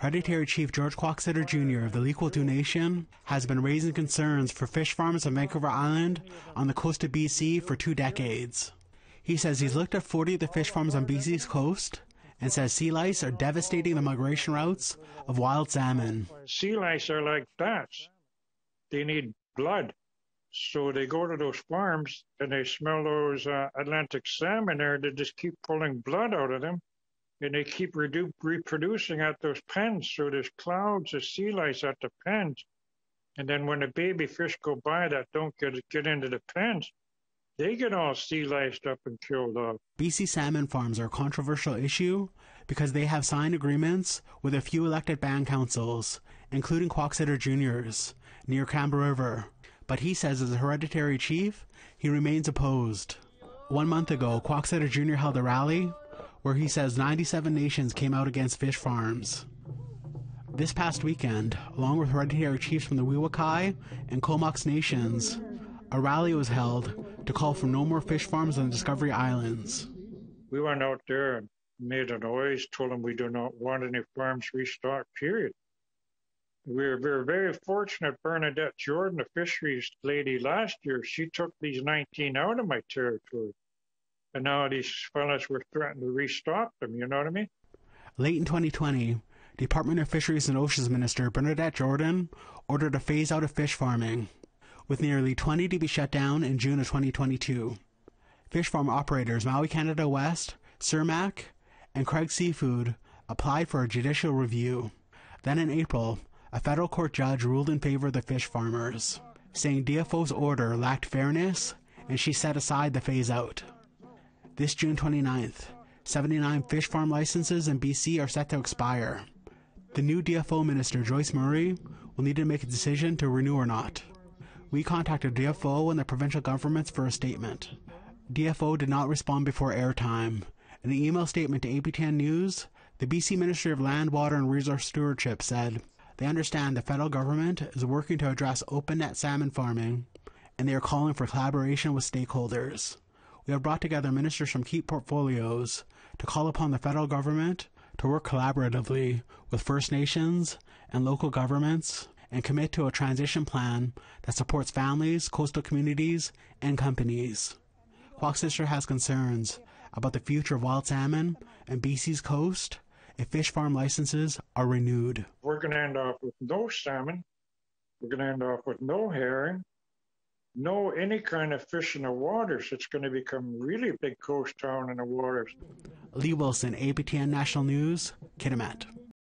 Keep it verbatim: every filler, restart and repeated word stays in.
Hereditary Chief George Quocksister Junior of the Lekwiltok Nation has been raising concerns for fish farms on Vancouver Island on the coast of B C for two decades. He says he's looked at forty of the fish farms on B C's coast and says sea lice are devastating the migration routes of wild salmon. Sea lice are like bats. They need blood. So they go to those farms and they smell those uh, Atlantic salmon there. They just keep pulling blood out of them, and they keep redu reproducing at those pens. So there's clouds of sea lice at the pens. And then when the baby fish go by that don't get, get into the pens, they get all sea liced up and killed off. B C salmon farms are a controversial issue because they have signed agreements with a few elected band councils, including Quocksister Junior's, near Camber River. But he says as a hereditary chief, he remains opposed. One month ago, Quocksister Junior held a rally where he says ninety-seven nations came out against fish farms. This past weekend, along with hereditary chiefs from the Weewakai and Comox Nations, a rally was held to call for no more fish farms on the Discovery Islands. We went out there and made a noise, told them we do not want any farms restocked, period. We were very fortunate. Bernadette Jordan, the fisheries lady last year, she took these nineteen out of my territory. And now these fellas were threatening to restock them, you know what I mean? Late in twenty twenty, Department of Fisheries and Oceans Minister Bernadette Jordan ordered a phase out of fish farming, with nearly twenty to be shut down in June of twenty twenty-two. Fish farm operators Maui Canada West, CERMAC, and Craig Seafood applied for a judicial review. Then in April, a federal court judge ruled in favor of the fish farmers, saying D F O's order lacked fairness, and she set aside the phase-out. This June twenty-ninth, seventy-nine fish farm licenses in B C are set to expire. The new D F O minister, Joyce Murray, will need to make a decision to renew or not. We contacted D F O and the provincial governments for a statement. D F O did not respond before airtime. In an email statement to A P T N News, the B C Ministry of Land, Water and Resource Stewardship said they understand the federal government is working to address open net salmon farming, and they are calling for collaboration with stakeholders. We have brought together ministers from key portfolios to call upon the federal government to work collaboratively with First Nations and local governments and commit to a transition plan that supports families, coastal communities, and companies. Quocksister has concerns about the future of wild salmon and B C's coast if fish farm licenses are renewed. We're going to end off with no salmon. We're going to end off with no herring, no any kind of fish in the waters. It's going to become really a big coast town in the waters. Lee Wilson, A P T N National News, Kitimat.